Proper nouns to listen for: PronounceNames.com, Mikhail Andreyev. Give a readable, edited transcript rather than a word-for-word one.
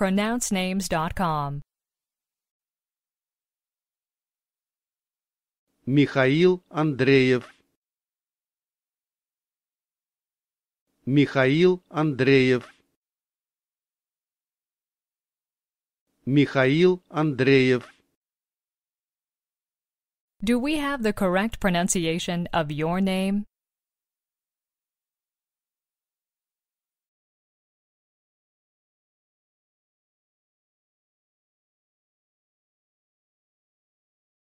PronounceNames.com. Mikhail Andreyev. Mikhail Andreyev. Mikhail Andreyev. Do we have the correct pronunciation of your name?